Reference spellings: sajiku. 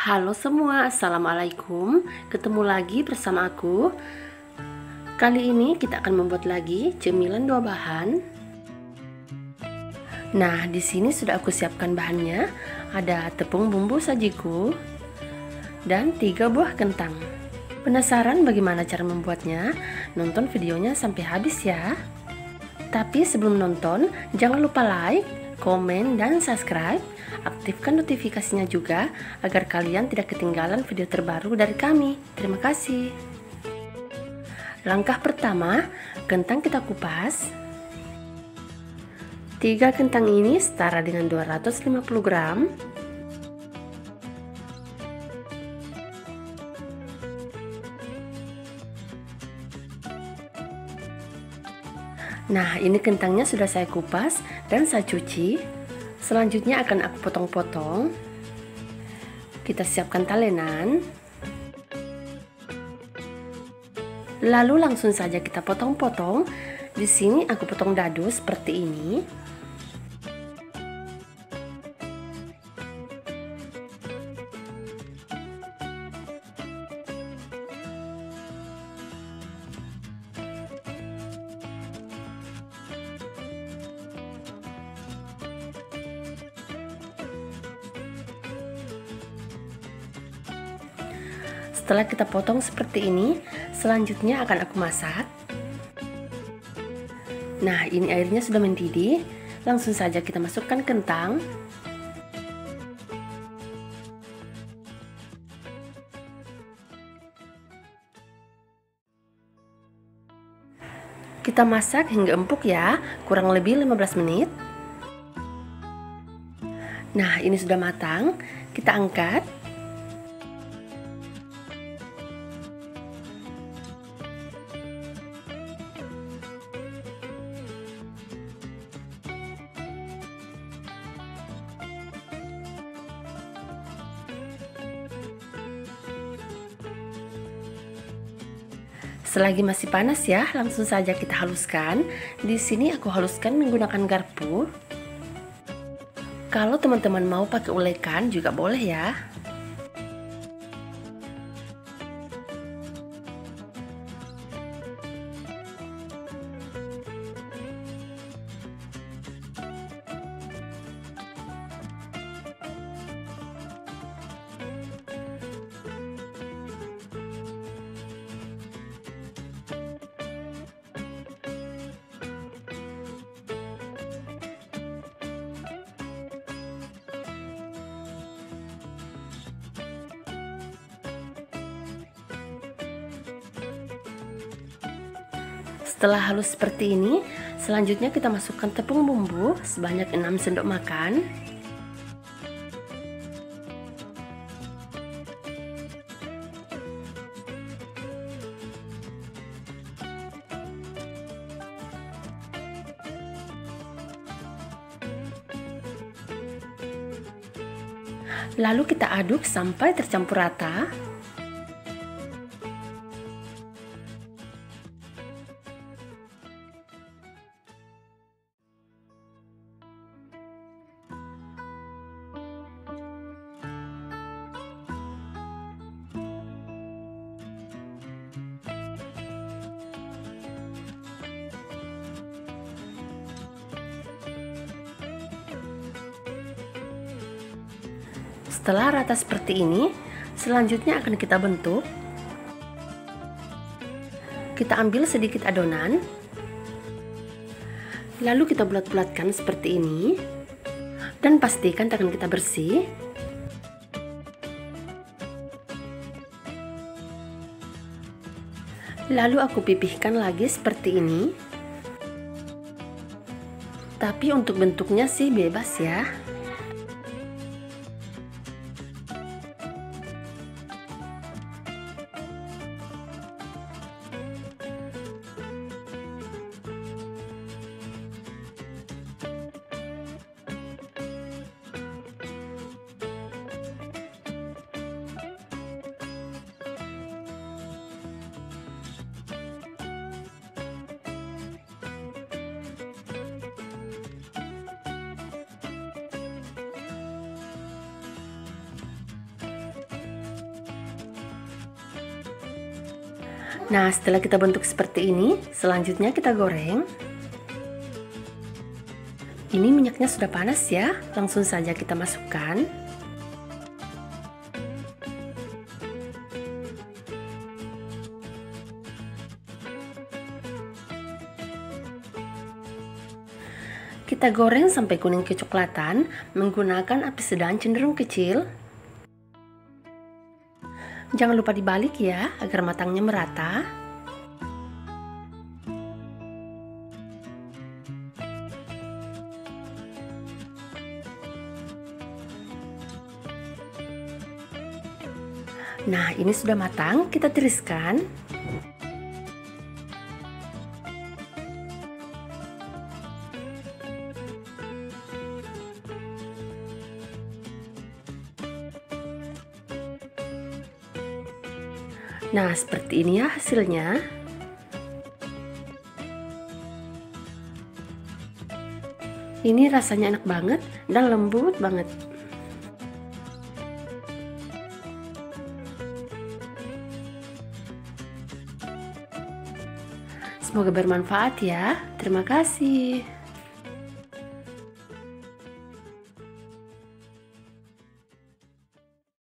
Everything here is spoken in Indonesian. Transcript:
Halo semua, assalamualaikum. Ketemu lagi bersama aku. Kali ini kita akan membuat lagi cemilan dua bahan. Nah, di sini sudah aku siapkan bahannya. Ada tepung bumbu sajiku dan 3 buah kentang. Penasaran bagaimana cara membuatnya? Nonton videonya sampai habis ya. Tapi sebelum nonton, jangan lupa like, komen, dan subscribe. Aktifkan notifikasinya juga agar kalian tidak ketinggalan video terbaru dari kami. Terima kasih. Langkah pertama, kentang kita kupas. 3 kentang ini setara dengan 250 gram. Nah, ini kentangnya sudah saya kupas dan saya cuci. Selanjutnya akan aku potong-potong. Kita siapkan talenan. Lalu langsung saja kita potong-potong. Di sini aku potong dadu seperti ini. Setelah kita potong seperti ini, selanjutnya akan aku masak. Nah, ini airnya sudah mendidih. Langsung saja kita masukkan kentang. Kita masak hingga empuk ya, kurang lebih 15 menit. Nah, ini sudah matang. Kita angkat. Selagi masih panas ya, langsung saja kita haluskan. Di sini aku haluskan menggunakan garpu. Kalau teman-teman mau pakai ulekan juga boleh ya. Setelah halus seperti ini, selanjutnya kita masukkan tepung bumbu sebanyak 6 sendok makan. Lalu kita aduk sampai tercampur rata. Setelah rata seperti ini, selanjutnya akan kita bentuk. Kita ambil sedikit adonan, lalu kita bulat-bulatkan seperti ini, dan pastikan tangan kita bersih. Lalu aku pipihkan lagi seperti ini. Tapi untuk bentuknya sih bebas ya. Nah, setelah kita bentuk seperti ini, selanjutnya kita goreng. Ini minyaknya sudah panas ya, langsung saja kita masukkan. Kita goreng sampai kuning kecoklatan menggunakan api sedang cenderung kecil. Jangan lupa dibalik ya, agar matangnya merata. Nah, ini sudah matang, kita tiriskan. Nah, seperti ini ya hasilnya. Ini rasanya enak banget dan lembut banget. Semoga bermanfaat ya. Terima kasih.